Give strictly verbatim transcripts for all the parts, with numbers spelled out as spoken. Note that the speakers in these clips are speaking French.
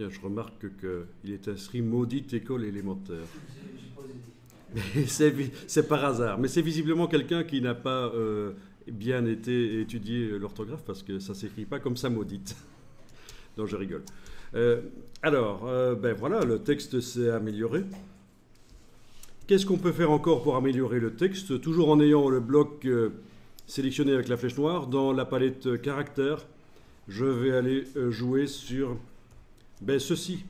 Tiens, je remarque qu'il est inscrit maudite école élémentaire. C'est par hasard, mais c'est visiblement quelqu'un qui n'a pas euh, bien été étudié l'orthographe, parce que ça ne s'écrit pas comme ça, maudite. Non, je rigole. Euh, alors, euh, ben voilà, le texte s'est amélioré. Qu'est-ce qu'on peut faire encore pour améliorer le texte? Toujours en ayant le bloc euh, sélectionné avec la flèche noire, dans la palette euh, caractères, je vais aller euh, jouer sur ben, ceci.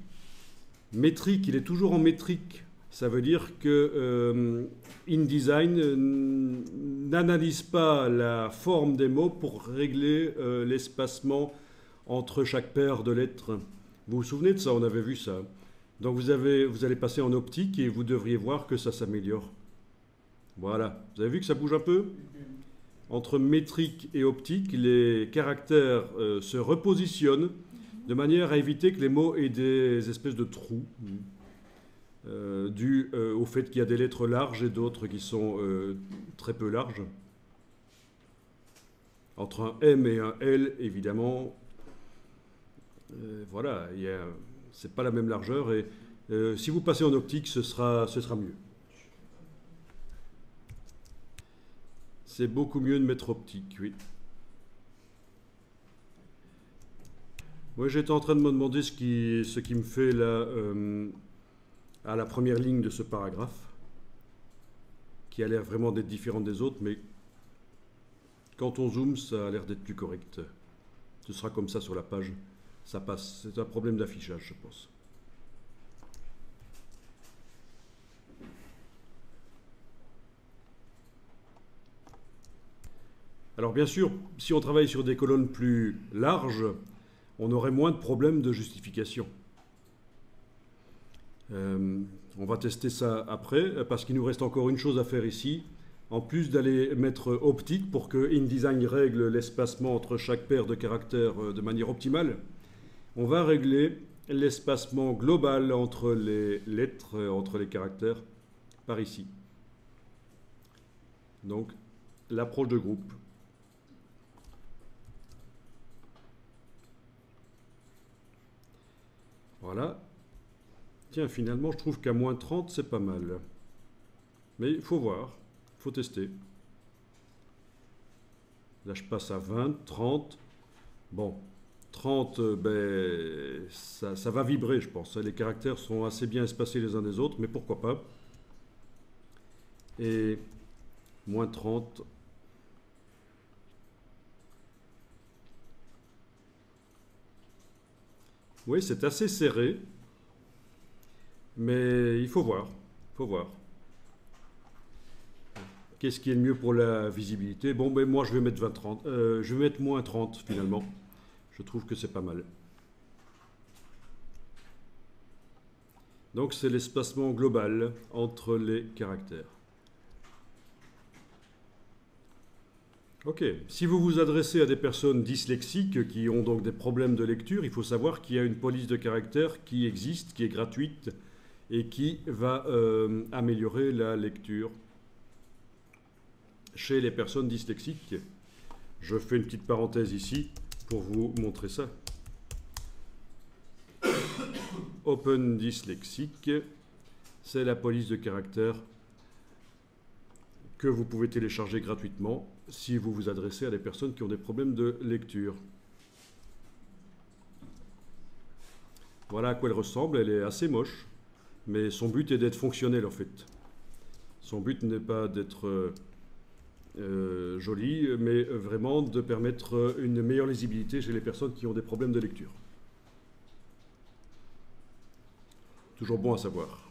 Métrique, il est toujours en métrique. Ça veut dire que euh, InDesign n'analyse pas la forme des mots pour régler euh, l'espacement entre chaque paire de lettres. Vous vous souvenez de ça? On avait vu ça. Donc vous, avez, vous allez passer en optique et vous devriez voir que ça s'améliore. Voilà. Vous avez vu que ça bouge un peu? Entre métrique et optique, les caractères euh, se repositionnent de manière à éviter que les mots aient des espèces de trous. Euh, dû euh, au fait qu'il y a des lettres larges et d'autres qui sont euh, très peu larges. Entre un M et un L, évidemment, euh, voilà, c'est pas la même largeur. Et euh, si vous passez en optique, ce sera, ce sera mieux. C'est beaucoup mieux de mettre optique, oui. Moi, j'étais en train de me demander ce qui, ce qui me fait la... Euh, à la première ligne de ce paragraphe, qui a l'air vraiment d'être différente des autres, mais quand on zoome, ça a l'air d'être plus correct. Ce sera comme ça sur la page, ça passe. C'est un problème d'affichage, je pense. Alors bien sûr, si on travaille sur des colonnes plus larges, on aurait moins de problèmes de justification. Euh, on va tester ça après, parce qu'il nous reste encore une chose à faire ici. En plus d'aller mettre optique pour que InDesign règle l'espacement entre chaque paire de caractères de manière optimale, on va régler l'espacement global entre les lettres, entre les caractères, par ici. Donc, l'approche de groupe. Voilà. Tiens, finalement, je trouve qu'à moins trente, c'est pas mal. Mais il faut voir, il faut tester. Là, je passe à vingt, trente. Bon, trente, ben, ça, ça va vibrer, je pense. Les caractères sont assez bien espacés les uns des autres, mais pourquoi pas. Et moins trente. Oui, c'est assez serré. Mais il faut voir, faut voir. Qu'est-ce qui est le mieux pour la visibilité? Bon, ben moi je vais mettre vingt, trente, euh, je vais mettre moins trente finalement. Je trouve que c'est pas mal. Donc c'est l'espacement global entre les caractères. Ok, si vous vous adressez à des personnes dyslexiques qui ont donc des problèmes de lecture, il faut savoir qu'il y a une police de caractères qui existe, qui est gratuite, et qui va euh, améliorer la lecture chez les personnes dyslexiques. Je fais une petite parenthèse ici pour vous montrer ça. Open Dyslexique, c'est la police de caractères que vous pouvez télécharger gratuitement si vous vous adressez à des personnes qui ont des problèmes de lecture. Voilà à quoi elle ressemble, elle est assez moche. Mais son but est d'être fonctionnel en fait. Son but n'est pas d'être euh, euh, joli, mais vraiment de permettre une meilleure lisibilité chez les personnes qui ont des problèmes de lecture. Toujours bon à savoir.